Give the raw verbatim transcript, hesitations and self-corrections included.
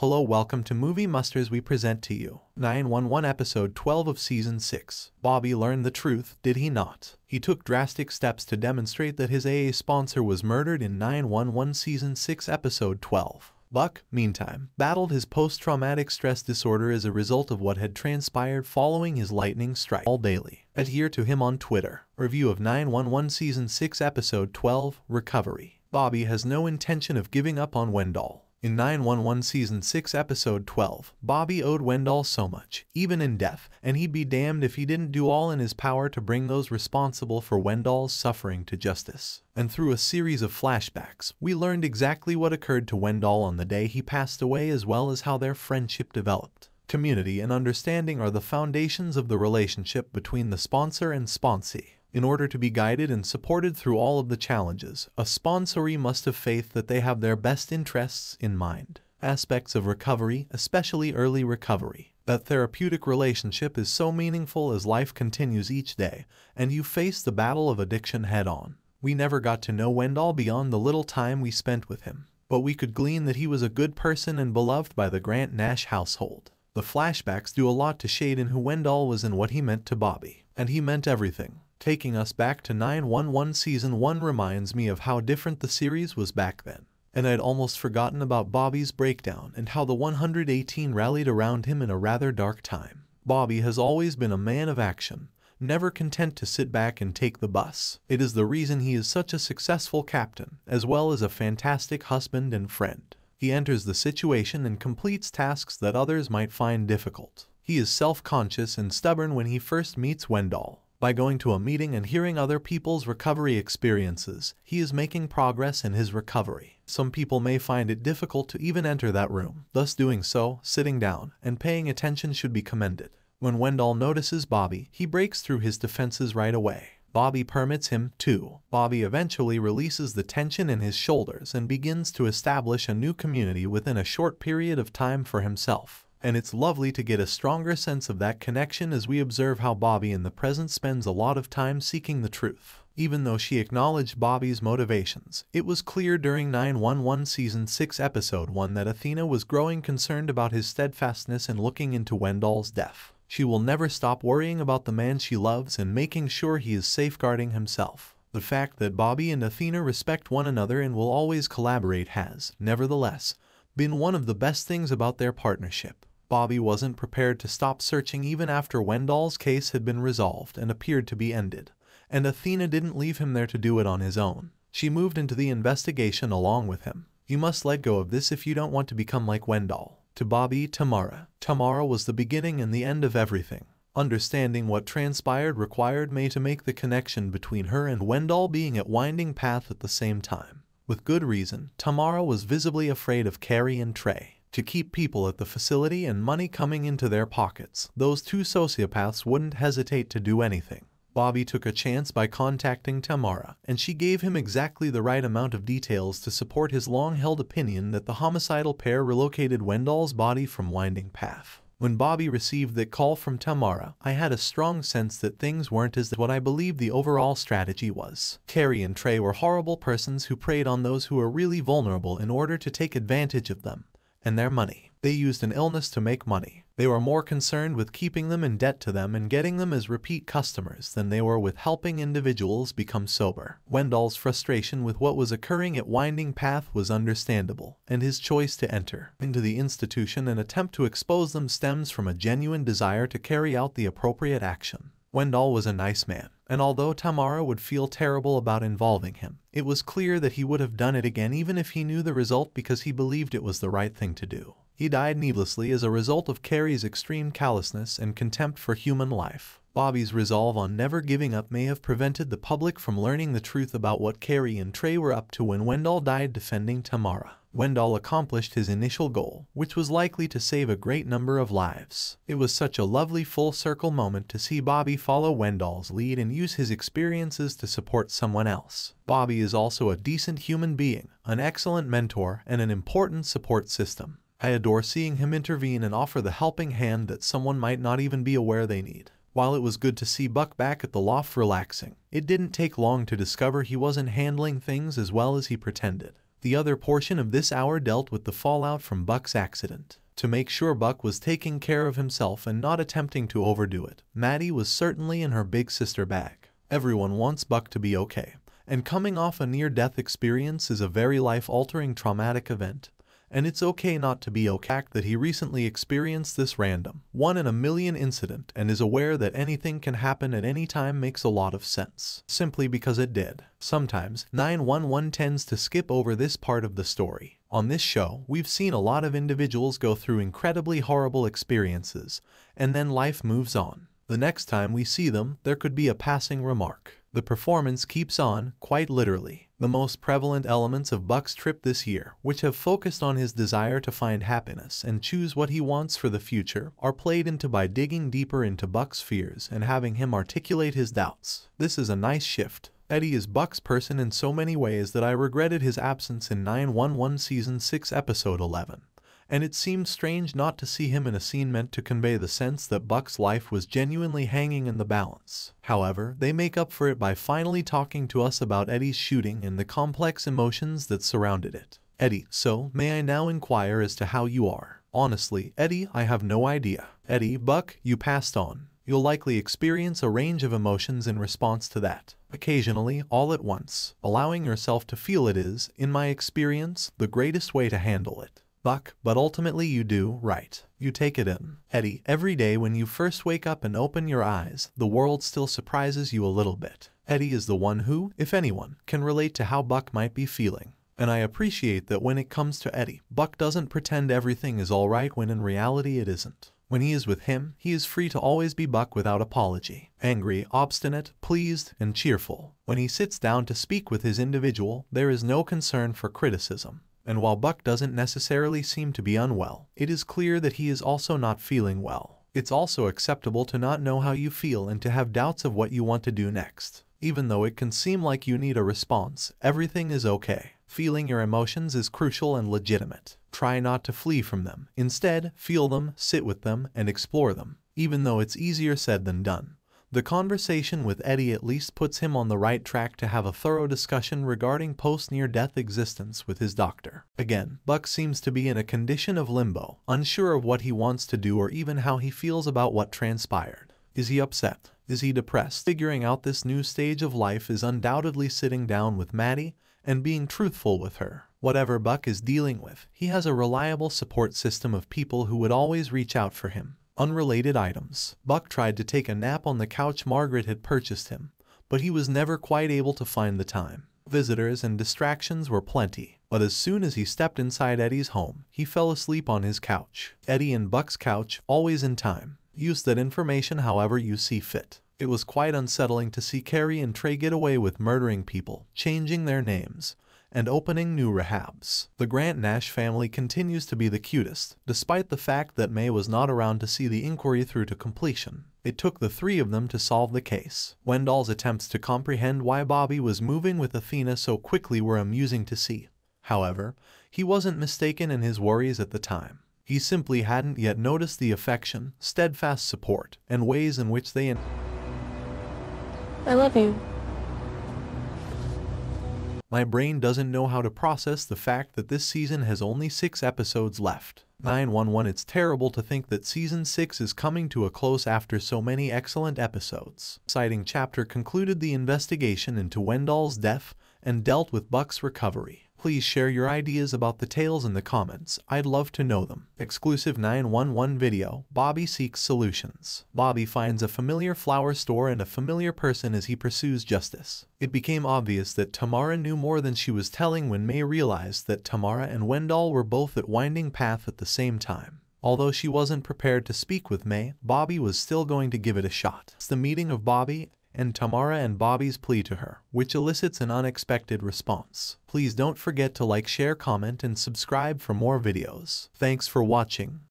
Hello, welcome to Movie Musters. We present to you nine one one episode twelve of season six. Bobby learned the truth, did he not? He took drastic steps to demonstrate that his A A sponsor was murdered in nine one one season six episode twelve. Buck, meantime, battled his post-traumatic stress disorder as a result of what had transpired following his lightning strike. All daily. Adhere to him on Twitter. Review of nine one one season six episode twelve, Recovery. Bobby has no intention of giving up on Wendall. In nine one one season six episode twelve, Bobby owed Wendall so much, even in death, and he'd be damned if he didn't do all in his power to bring those responsible for Wendall's suffering to justice. And through a series of flashbacks, we learned exactly what occurred to Wendall on the day he passed away, as well as how their friendship developed. Community and understanding are the foundations of the relationship between the sponsor and sponsee. In order to be guided and supported through all of the challenges, a sponsoree must have faith that they have their best interests in mind. Aspects of recovery, especially early recovery. That therapeutic relationship is so meaningful as life continues each day, and you face the battle of addiction head-on. We never got to know Wendall beyond the little time we spent with him, but we could glean that he was a good person and beloved by the Grant Nash household. The flashbacks do a lot to shade in who Wendall was and what he meant to Bobby. And he meant everything. Taking us back to nine one one season one reminds me of how different the series was back then. And I'd almost forgotten about Bobby's breakdown and how the one hundred eighteen rallied around him in a rather dark time. Bobby has always been a man of action, never content to sit back and take the bus. It is the reason he is such a successful captain, as well as a fantastic husband and friend. He enters the situation and completes tasks that others might find difficult. He is self-conscious and stubborn when he first meets Wendall. By going to a meeting and hearing other people's recovery experiences, he is making progress in his recovery. Some people may find it difficult to even enter that room. Thus doing so, sitting down, and paying attention should be commended. When Wendall notices Bobby, he breaks through his defenses right away. Bobby permits him to. Bobby eventually releases the tension in his shoulders and begins to establish a new community within a short period of time for himself. And it's lovely to get a stronger sense of that connection as we observe how Bobby in the present spends a lot of time seeking the truth. Even though she acknowledged Bobby's motivations, it was clear during nine one one season six episode one that Athena was growing concerned about his steadfastness in looking into Wendall's death. She will never stop worrying about the man she loves and making sure he is safeguarding himself. The fact that Bobby and Athena respect one another and will always collaborate has, nevertheless, been one of the best things about their partnership. Bobby wasn't prepared to stop searching even after Wendall's case had been resolved and appeared to be ended, and Athena didn't leave him there to do it on his own. She moved into the investigation along with him. You must let go of this if you don't want to become like Wendall. To Bobby, Tamara. Tamara was the beginning and the end of everything. Understanding what transpired required May to make the connection between her and Wendall being at Winding Path at the same time. With good reason, Tamara was visibly afraid of Carrie and Trey. To keep people at the facility and money coming into their pockets, those two sociopaths wouldn't hesitate to do anything. Bobby took a chance by contacting Tamara, and she gave him exactly the right amount of details to support his long-held opinion that the homicidal pair relocated Wendall's body from Winding Path. When Bobby received that call from Tamara, I had a strong sense that things weren't as what I believed the overall strategy was. Carrie and Trey were horrible persons who preyed on those who were really vulnerable in order to take advantage of them and their money. They used an illness to make money. They were more concerned with keeping them in debt to them and getting them as repeat customers than they were with helping individuals become sober. Wendall's frustration with what was occurring at Winding Path was understandable, and his choice to enter into the institution and attempt to expose them stems from a genuine desire to carry out the appropriate action. Wendall was a nice man, and although Tamara would feel terrible about involving him, it was clear that he would have done it again even if he knew the result because he believed it was the right thing to do. He died needlessly as a result of Carrie's extreme callousness and contempt for human life. Bobby's resolve on never giving up may have prevented the public from learning the truth about what Carrie and Trey were up to when Wendall died defending Tamara. Wendall accomplished his initial goal, which was likely to save a great number of lives. It was such a lovely full circle moment to see Bobby follow Wendall's lead and use his experiences to support someone else. Bobby is also a decent human being, an excellent mentor, and an important support system. I adore seeing him intervene and offer the helping hand that someone might not even be aware they need. While it was good to see Buck back at the loft relaxing, it didn't take long to discover he wasn't handling things as well as he pretended. The other portion of this hour dealt with the fallout from Buck's accident. To make sure Buck was taking care of himself and not attempting to overdo it, Maddie was certainly in her big sister bag. Everyone wants Buck to be okay, and coming off a near-death experience is a very life-altering traumatic event, and it's okay not to be okay that he recently experienced this random, one-in-a-million incident and is aware that anything can happen at any time makes a lot of sense, simply because it did. Sometimes, nine one one tends to skip over this part of the story. On this show, we've seen a lot of individuals go through incredibly horrible experiences, and then life moves on. The next time we see them, there could be a passing remark. The performance keeps on, quite literally. The most prevalent elements of Buck's trip this year, which have focused on his desire to find happiness and choose what he wants for the future, are played into by digging deeper into Buck's fears and having him articulate his doubts. This is a nice shift. Eddie is Buck's person in so many ways that I regretted his absence in nine one one Season six Episode eleven. And it seemed strange not to see him in a scene meant to convey the sense that Buck's life was genuinely hanging in the balance. However, they make up for it by finally talking to us about Eddie's shooting and the complex emotions that surrounded it. Eddie, so, may I now inquire as to how you are? Honestly, Eddie, I have no idea. Eddie, Buck, you passed on. You'll likely experience a range of emotions in response to that. Occasionally, all at once. Allowing yourself to feel it is, in my experience, the greatest way to handle it. Buck, but ultimately you do, right? You take it in. Eddie, every day when you first wake up and open your eyes, the world still surprises you a little bit. Eddie is the one who, if anyone, can relate to how Buck might be feeling. And I appreciate that when it comes to Eddie, Buck doesn't pretend everything is alright when in reality it isn't. When he is with him, he is free to always be Buck without apology. Angry, obstinate, pleased, and cheerful. When he sits down to speak with his individual, there is no concern for criticism. And while Buck doesn't necessarily seem to be unwell, it is clear that he is also not feeling well. It's also acceptable to not know how you feel and to have doubts of what you want to do next. Even though it can seem like you need a response, everything is okay. Feeling your emotions is crucial and legitimate. Try not to flee from them. Instead, feel them, sit with them, and explore them. Even though it's easier said than done, the conversation with Eddie at least puts him on the right track to have a thorough discussion regarding post-near-death existence with his doctor. Again, Buck seems to be in a condition of limbo, unsure of what he wants to do or even how he feels about what transpired. Is he upset? Is he depressed? Figuring out this new stage of life is undoubtedly sitting down with Maddie and being truthful with her. Whatever Buck is dealing with, he has a reliable support system of people who would always reach out for him. Unrelated items. Buck tried to take a nap on the couch Margaret had purchased him, but he was never quite able to find the time. Visitors and distractions were plenty, but as soon as he stepped inside Eddie's home, he fell asleep on his couch. Eddie and Buck's couch, always in time. Use that information however you see fit. It was quite unsettling to see Carrie and Trey get away with murdering people, changing their names, and opening new rehabs. The Grant Nash family continues to be the cutest, despite the fact that May was not around to see the inquiry through to completion. It took the three of them to solve the case. Wendall's attempts to comprehend why Bobby was moving with Athena so quickly were amusing to see. However, he wasn't mistaken in his worries at the time. He simply hadn't yet noticed the affection, steadfast support, and ways in which they... I love you. My brain doesn't know how to process the fact that this season has only six episodes left. nine one one It's terrible to think that Season six is coming to a close after so many excellent episodes. Exciting chapter concluded the investigation into Wendall's death and dealt with Buck's recovery. Please share your ideas about the tales in the comments, I'd love to know them. Exclusive nine one one video, Bobby seeks solutions. Bobby finds a familiar flower store and a familiar person as he pursues justice. It became obvious that Tamara knew more than she was telling when May realized that Tamara and Wendall were both at Winding Path at the same time. Although she wasn't prepared to speak with May, Bobby was still going to give it a shot. It's the meeting of Bobby and Tamara and Bobby's plea to her, which elicits an unexpected response. Please don't forget to like, share, comment, and subscribe for more videos. Thanks for watching.